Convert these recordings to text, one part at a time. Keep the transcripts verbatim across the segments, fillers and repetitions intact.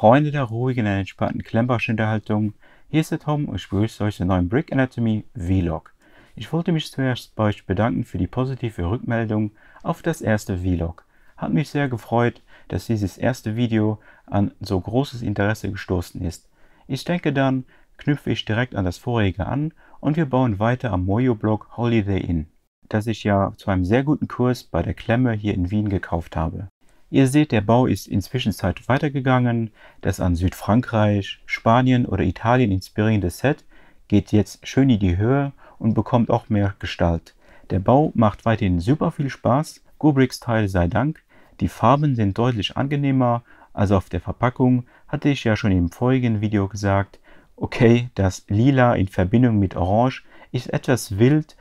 Freunde der ruhigen und entspannten Klemmbauschunterhaltung, hier ist der Tom und ich begrüße euch zur neuen Brick Anatomy Vlog. Ich wollte mich zuerst bei euch bedanken für die positive Rückmeldung auf das erste Vlog. Hat mich sehr gefreut, dass dieses erste Video an so großes Interesse gestoßen ist. Ich denke, dann knüpfe ich direkt an das vorherige an und wir bauen weiter am Moju Block Holiday Inn, das ich ja zu einem sehr guten Kurs bei der Klemme hier in Wien gekauft habe. Ihr seht, der Bau ist inzwischen weitergegangen. Das an Südfrankreich, Spanien oder Italien inspirierende Set geht jetzt schön in die Höhe und bekommt auch mehr Gestalt. Der Bau macht weiterhin super viel Spaß, Gobricks-Teil sei Dank. Die Farben sind deutlich angenehmer als auf der Verpackung, hatte ich ja schon im vorigen Video gesagt. Okay, das Lila in Verbindung mit Orange ist etwas wild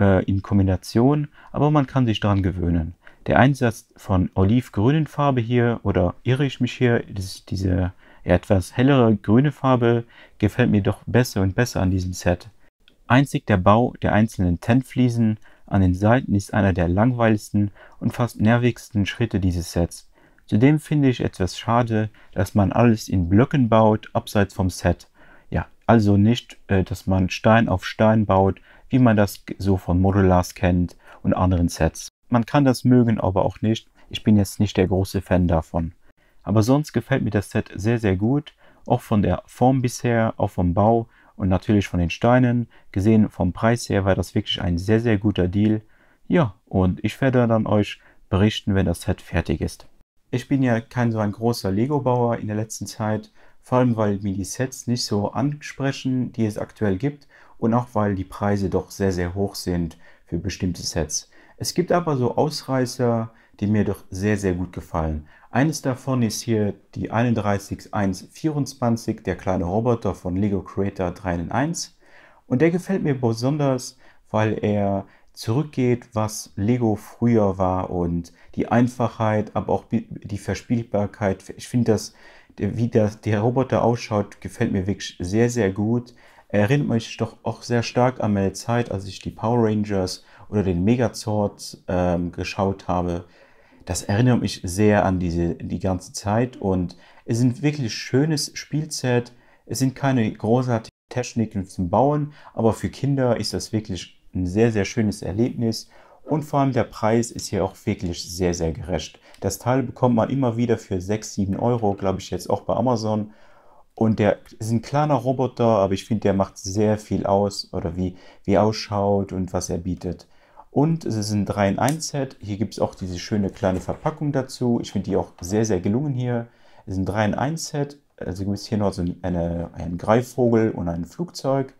äh, in Kombination, aber man kann sich daran gewöhnen. Der Einsatz von olivgrünen Farbe hier, oder irre ich mich hier, diese etwas hellere grüne Farbe gefällt mir doch besser und besser an diesem Set. Einzig der Bau der einzelnen Tentfliesen an den Seiten ist einer der langweiligsten und fast nervigsten Schritte dieses Sets. Zudem finde ich etwas schade, dass man alles in Blöcken baut, abseits vom Set. Ja, also nicht, dass man Stein auf Stein baut, wie man das so von Modulars kennt und anderen Sets. Man kann das mögen, aber auch nicht. Ich bin jetzt nicht der große Fan davon. Aber sonst gefällt mir das Set sehr, sehr gut. Auch von der Form bisher, auch vom Bau und natürlich von den Steinen. Gesehen vom Preis her war das wirklich ein sehr, sehr guter Deal. Ja, und ich werde dann euch berichten, wenn das Set fertig ist. Ich bin ja kein so ein großer Lego-Bauer in der letzten Zeit. Vor allem, weil mir die Sets nicht so ansprechen, die es aktuell gibt. Und auch, weil die Preise doch sehr, sehr hoch sind für bestimmte Sets. Es gibt aber so Ausreißer, die mir doch sehr, sehr gut gefallen. Eines davon ist hier die drei eins eins zwei vier, der kleine Roboter von LEGO Creator drei in eins. Und der gefällt mir besonders, weil er zurückgeht, was LEGO früher war, und die Einfachheit, aber auch die Verspielbarkeit. Ich finde, das, wie das, der Roboter ausschaut, gefällt mir wirklich sehr, sehr gut. Erinnert mich doch auch sehr stark an meine Zeit, als ich die Power Rangers oder den Megazord ähm, geschaut habe. Das erinnert mich sehr an diese, die ganze Zeit, und es sind wirklich schönes Spielset. Es sind keine großartigen Techniken zum Bauen, aber für Kinder ist das wirklich ein sehr, sehr schönes Erlebnis, und vor allem der Preis ist hier auch wirklich sehr, sehr gerecht. Das Teil bekommt man immer wieder für sechs, sieben Euro, glaube ich, jetzt auch bei Amazon. Und der ist ein kleiner Roboter, aber ich finde, der macht sehr viel aus, oder wie, wie er ausschaut und was er bietet. Und es ist ein drei in eins Set. Hier gibt es auch diese schöne kleine Verpackung dazu. Ich finde die auch sehr, sehr gelungen hier. Es ist ein drei in eins Set. Also gibt es hier noch so eine, einen Greifvogel und ein Flugzeug.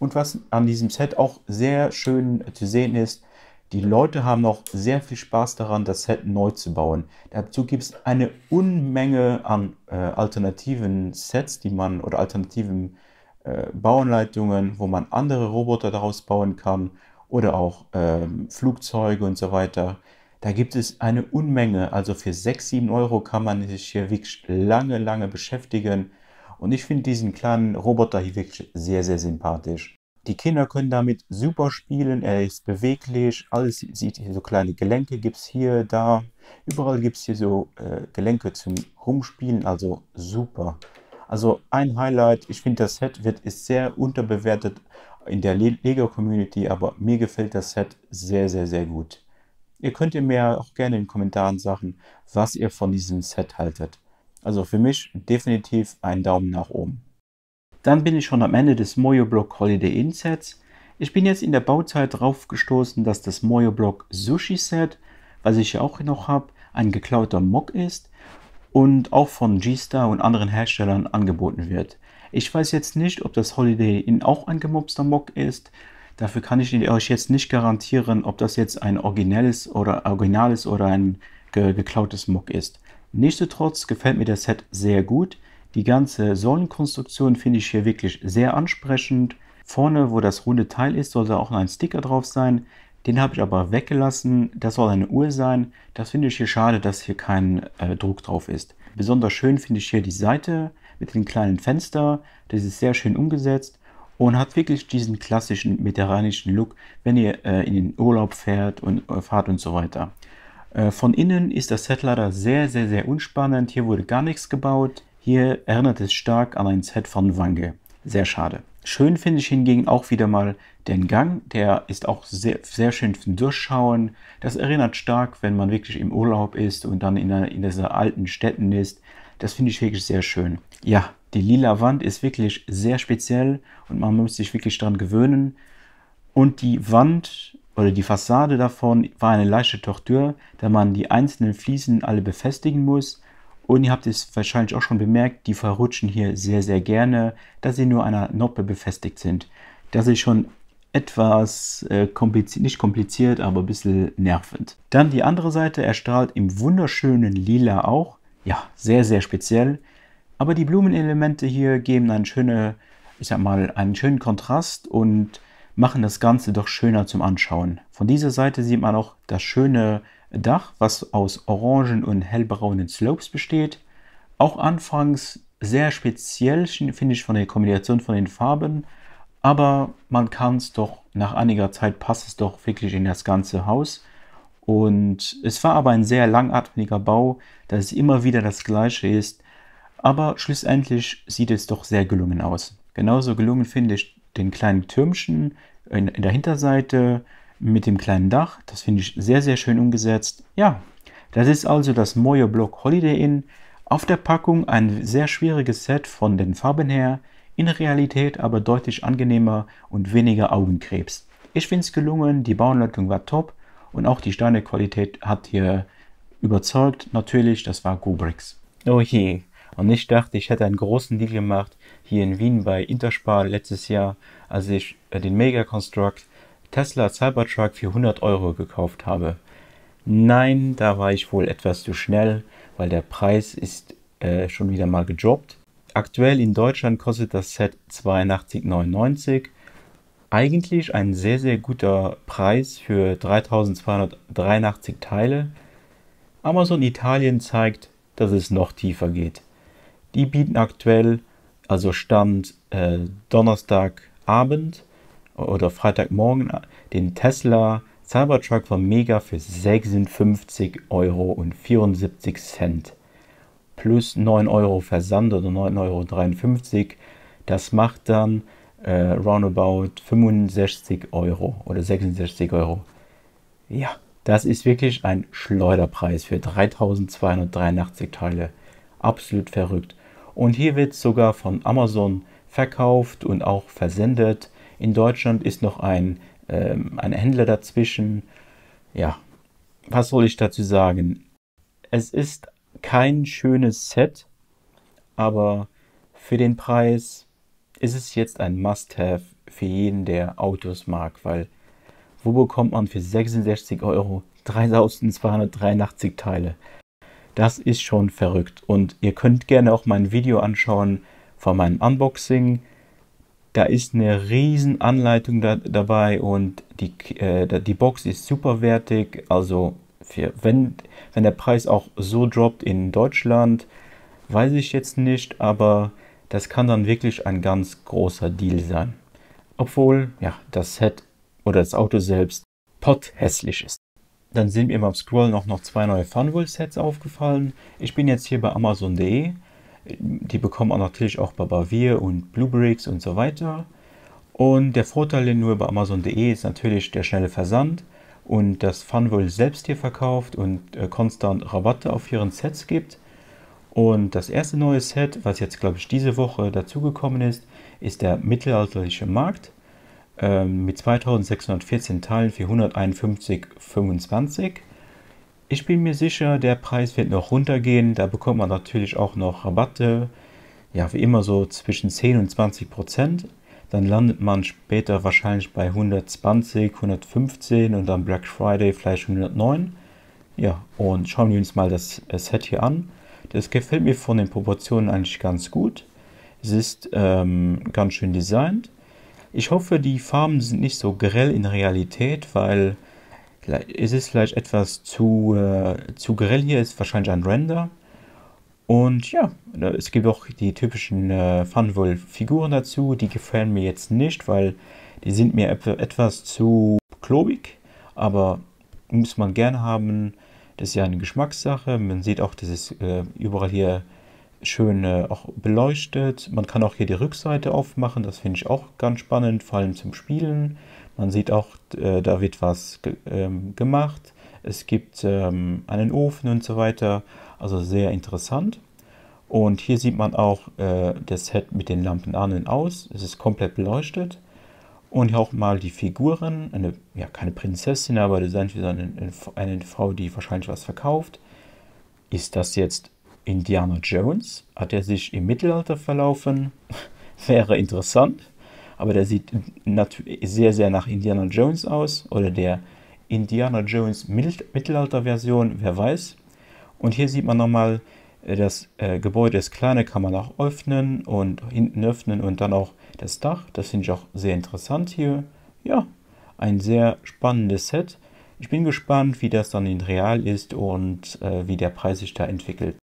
Und was an diesem Set auch sehr schön zu sehen ist, die Leute haben auch sehr viel Spaß daran, das Set neu zu bauen. Dazu gibt es eine Unmenge an äh, alternativen Sets, die man, oder alternativen äh, Bauanleitungen, wo man andere Roboter daraus bauen kann oder auch ähm, Flugzeuge und so weiter. Da gibt es eine Unmenge. Also für sechs, sieben Euro kann man sich hier wirklich lange, lange beschäftigen. Und ich finde diesen kleinen Roboter hier wirklich sehr, sehr sympathisch. Die Kinder können damit super spielen, er ist beweglich, alles sieht hier so kleine Gelenke gibt es hier, da. Überall gibt es hier so äh, Gelenke zum Rumspielen, also super. Also ein Highlight, ich finde das Set wird, ist sehr unterbewertet in der Lego-Community, aber mir gefällt das Set sehr, sehr, sehr gut. Ihr könnt ihr mir auch gerne in den Kommentaren sagen, was ihr von diesem Set haltet. Also für mich definitiv ein Daumen nach oben. Dann bin ich schon am Ende des Moyu Block Holiday Inn Sets. Ich bin jetzt in der Bauzeit drauf gestoßen, dass das Moyu Block Sushi Set, was ich ja auch noch habe, ein geklauter Mock ist und auch von G-Star und anderen Herstellern angeboten wird. Ich weiß jetzt nicht, ob das Holiday Inn auch ein gemobster Mock ist. Dafür kann ich euch jetzt nicht garantieren, ob das jetzt ein originelles oder, originales oder ein ge geklautes Mock ist. Nichtsdestotrotz gefällt mir das Set sehr gut. Die ganze Säulenkonstruktion finde ich hier wirklich sehr ansprechend. Vorne, wo das runde Teil ist, soll da auch noch ein Sticker drauf sein. Den habe ich aber weggelassen. Das soll eine Uhr sein. Das finde ich hier schade, dass hier kein äh, Druck drauf ist. Besonders schön finde ich hier die Seite mit den kleinen Fenstern. Das ist sehr schön umgesetzt und hat wirklich diesen klassischen mediterranischen Look, wenn ihr äh, in den Urlaub fährt und, äh, fahrt und so weiter. Äh, von innen ist das Set leider sehr, sehr, sehr unspannend. Hier wurde gar nichts gebaut. Hier erinnert es stark an ein Set von Wange. Sehr schade. Schön finde ich hingegen auch wieder mal den Gang. Der ist auch sehr, sehr schön zum Durchschauen. Das erinnert stark, wenn man wirklich im Urlaub ist und dann in, einer, in dieser alten Städten ist. Das finde ich wirklich sehr schön. Ja, die lila Wand ist wirklich sehr speziell und man muss sich wirklich daran gewöhnen. Und die Wand oder die Fassade davon war eine leichte Tortur, da man die einzelnen Fliesen alle befestigen muss. Und ihr habt es wahrscheinlich auch schon bemerkt, die verrutschen hier sehr, sehr gerne, da sie nur einer Noppe befestigt sind. Das ist schon etwas äh, kompliziert, nicht kompliziert, aber ein bisschen nervend. Dann die andere Seite erstrahlt im wunderschönen Lila auch. Ja, sehr, sehr speziell. Aber die Blumenelemente hier geben einen, schöne, ich sag mal, einen schönen Kontrast und machen das Ganze doch schöner zum Anschauen. Von dieser Seite sieht man auch das schöne Dach, was aus orangen und hellbraunen Slopes besteht. Auch anfangs sehr speziell, finde ich, von der Kombination von den Farben. Aber man kann es doch, nach einiger Zeit passt es doch wirklich in das ganze Haus. Und es war aber ein sehr langatmiger Bau, dass es immer wieder das Gleiche ist. Aber schlussendlich sieht es doch sehr gelungen aus. Genauso gelungen finde ich den kleinen Türmchen in der Hinterseite mit dem kleinen Dach. Das finde ich sehr, sehr schön umgesetzt. Ja, das ist also das Mojo Block Holiday Inn. Auf der Packung ein sehr schwieriges Set von den Farben her, in Realität aber deutlich angenehmer und weniger Augenkrebs. Ich finde es gelungen, die Bauanleitung war top und auch die Steinequalität hat hier überzeugt. Natürlich, das war Gobricks. Oh je. Und ich dachte, ich hätte einen großen Deal gemacht hier in Wien bei Interspar letztes Jahr, als ich den Mega Construx Tesla Cybertruck für hundert Euro gekauft habe. Nein, da war ich wohl etwas zu schnell, weil der Preis ist äh, schon wieder mal gedroppt. Aktuell in Deutschland kostet das Set zweiundachtzig neunundneunzig. Eigentlich ein sehr, sehr guter Preis für dreitausendzweihundertdreiundachtzig Teile. Amazon Italien zeigt, dass es noch tiefer geht. Die bieten aktuell, also Stand äh, Donnerstagabend oder Freitagmorgen, den Tesla Cybertruck von Mega für sechsundfünfzig Euro vierundsiebzig plus neun Euro Versand oder neun Euro dreiundfünfzig. Das macht dann äh, roundabout fünfundsechzig Euro oder sechsundsechzig Euro. Ja, das ist wirklich ein Schleuderpreis für dreitausendzweihundertdreiundachtzig Teile. Absolut verrückt. Und hier wird es sogar von Amazon verkauft und auch versendet. In Deutschland ist noch ein, ähm, ein Händler dazwischen. Ja, was soll ich dazu sagen? Es ist kein schönes Set, aber für den Preis ist es jetzt ein Must-Have für jeden, der Autos mag, weil wo bekommt man für sechsundsechzig Euro dreitausendzweihundertdreiundachtzig Teile? Das ist schon verrückt. Und ihr könnt gerne auch mein Video anschauen von meinem Unboxing. Da ist eine riesen Anleitung da, dabei und die, äh, die Box ist superwertig. Also für, wenn, wenn der Preis auch so droppt in Deutschland, weiß ich jetzt nicht, aber das kann dann wirklich ein ganz großer Deal sein. Obwohl, ja, das Set oder das Auto selbst potthässlich ist. Dann sind mir beim Scrollen auch noch zwei neue Funwhole-Sets aufgefallen. Ich bin jetzt hier bei Amazon punkt de. Die bekommt man natürlich auch bei Barweer und Gobricks und so weiter. Und der Vorteil nur bei Amazon punkt de ist natürlich der schnelle Versand und dass Funwhole selbst hier verkauft und äh, konstant Rabatte auf ihren Sets gibt. Und das erste neue Set, was jetzt glaube ich diese Woche dazugekommen ist, ist der mittelalterliche Markt mit zweitausendsechshundertvierzehn Teilen für hunderteinundfünfzig Euro fünfundzwanzig. Ich bin mir sicher, der Preis wird noch runtergehen. Da bekommt man natürlich auch noch Rabatte. Ja, wie immer so zwischen zehn und zwanzig Prozent. Dann landet man später wahrscheinlich bei hundertzwanzig, hundertfünfzehn und dann Black Friday vielleicht hundertneun. Ja, und schauen wir uns mal das Set hier an. Das gefällt mir von den Proportionen eigentlich ganz gut. Es ist ähm, ganz schön designt. Ich hoffe, die Farben sind nicht so grell in Realität, weil es ist vielleicht etwas zu, äh, zu grell hier, ist wahrscheinlich ein Render. Und ja, es gibt auch die typischen äh, Funwhole-Figuren dazu, die gefallen mir jetzt nicht, weil die sind mir etwas zu klobig, aber muss man gerne haben. Das ist ja eine Geschmackssache, man sieht auch, dass es äh, überall hier schön äh, auch beleuchtet. Man kann auch hier die Rückseite aufmachen, das finde ich auch ganz spannend, vor allem zum Spielen. Man sieht auch, äh, da wird was ge ähm, gemacht. Es gibt ähm, einen Ofen und so weiter, also sehr interessant. Und hier sieht man auch äh, das Set mit den Lampen an und aus. Es ist komplett beleuchtet. Und hier auch mal die Figuren, eine, ja, keine Prinzessin, aber designt wie so eine, eine Frau, die wahrscheinlich was verkauft. Ist das jetzt Indiana Jones? Hat er sich im Mittelalter verlaufen? Wäre interessant. Aber der sieht sehr, sehr nach Indiana Jones aus. Oder der Indiana Jones Mittelalter-Version, wer weiß. Und hier sieht man nochmal, das äh, Gebäude ist kleiner, kann man auch öffnen und hinten öffnen und dann auch das Dach. Das finde ich auch sehr interessant hier. Ja, ein sehr spannendes Set. Ich bin gespannt, wie das dann in real ist und äh, wie der Preis sich da entwickelt.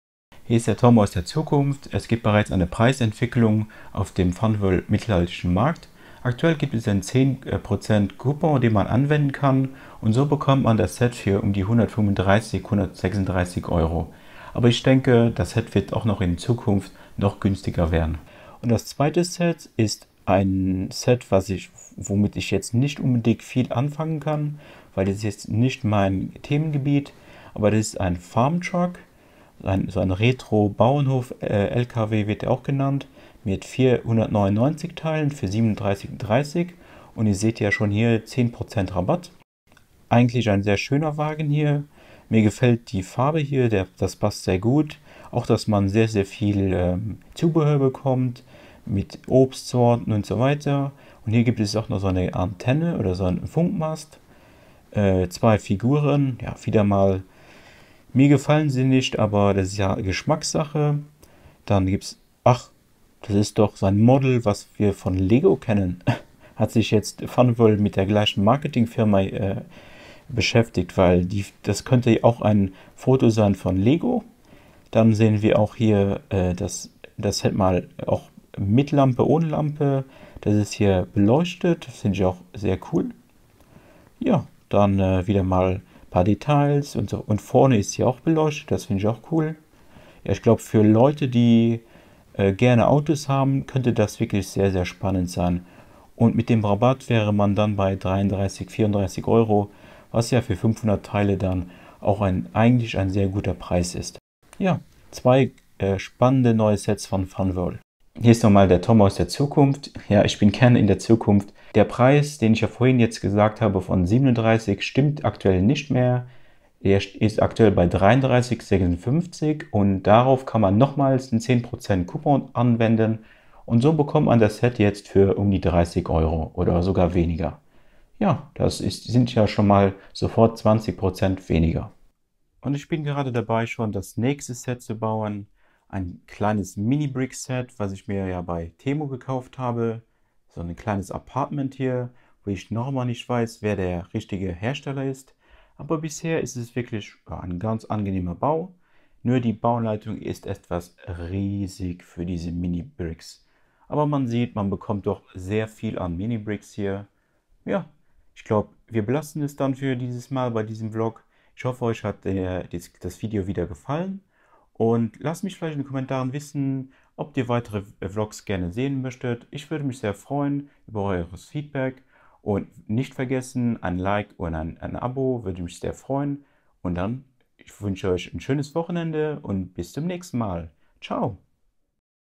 Hier ist der Tom aus der Zukunft. Es gibt bereits eine Preisentwicklung auf dem Funwhole mittelalterlichen Markt. Aktuell gibt es einen zehn Prozent Coupon, den man anwenden kann, und so bekommt man das Set für um die hundertfünfunddreißig, hundertsechsunddreißig Euro. Aber ich denke, das Set wird auch noch in Zukunft noch günstiger werden. Und das zweite Set ist ein Set, was ich, womit ich jetzt nicht unbedingt viel anfangen kann, weil das ist jetzt nicht mein Themengebiet, aber das ist ein Farm Truck, ein, so ein Retro-Bauernhof, äh, L K W wird er auch genannt, mit vierhundertneunundneunzig Teilen für siebenunddreißig Euro dreißig. Und ihr seht ja schon hier zehn Prozent Rabatt. Eigentlich ein sehr schöner Wagen hier. Mir gefällt die Farbe hier, der, das passt sehr gut. Auch, dass man sehr, sehr viel ähm, Zubehör bekommt mit Obstsorten und so weiter. Und hier gibt es auch noch so eine Antenne oder so einen Funkmast. Äh, zwei Figuren, ja, wieder mal. Mir gefallen sie nicht, aber das ist ja Geschmackssache. Dann gibt es, ach, das ist doch so ein Model, was wir von Lego kennen. Hat sich jetzt Funwhole mit der gleichen Marketingfirma äh, beschäftigt, weil die, das könnte auch ein Foto sein von Lego. Dann sehen wir auch hier äh, das, das Set mal auch mit Lampe, ohne Lampe. Das ist hier beleuchtet, das finde ich auch sehr cool. Ja, dann äh, wieder mal ein paar Details und so. Und vorne ist hier auch beleuchtet, das finde ich auch cool. Ja, ich glaube, für Leute, die äh, gerne Autos haben, könnte das wirklich sehr, sehr spannend sein. Und mit dem Rabatt wäre man dann bei dreiunddreißig, vierunddreißig Euro. Was ja für fünfhundert Teile dann auch ein, eigentlich ein sehr guter Preis ist. Ja, zwei äh, spannende neue Sets von Funwhole. Hier ist nochmal der Tom aus der Zukunft. Ja, ich bin gerne in der Zukunft. Der Preis, den ich ja vorhin jetzt gesagt habe, von siebenunddreißig, stimmt aktuell nicht mehr. Der ist aktuell bei dreiunddreißig Euro sechsundfünfzig und darauf kann man nochmals einen zehn Prozent Coupon anwenden. Und so bekommt man das Set jetzt für um die dreißig Euro oder sogar weniger. Ja, das ist, sind ja schon mal sofort zwanzig Prozent weniger. Und ich bin gerade dabei, schon das nächste Set zu bauen. Ein kleines Mini-Brick-Set, was ich mir ja bei Temu gekauft habe. So ein kleines Apartment hier, wo ich noch mal nicht weiß, wer der richtige Hersteller ist. Aber bisher ist es wirklich ein ganz angenehmer Bau. Nur die Bauleitung ist etwas riesig für diese Mini-Bricks. Aber man sieht, man bekommt doch sehr viel an Mini-Bricks hier. Ja. Ich glaube, wir belassen es dann für dieses Mal bei diesem Vlog. Ich hoffe, euch hat äh, das, das Video wieder gefallen. Und lasst mich vielleicht in den Kommentaren wissen, ob ihr weitere Vlogs gerne sehen möchtet. Ich würde mich sehr freuen über eures Feedback. Und nicht vergessen, ein Like und ein, ein Abo würde mich sehr freuen. Und dann, ich wünsche euch ein schönes Wochenende und bis zum nächsten Mal. Ciao!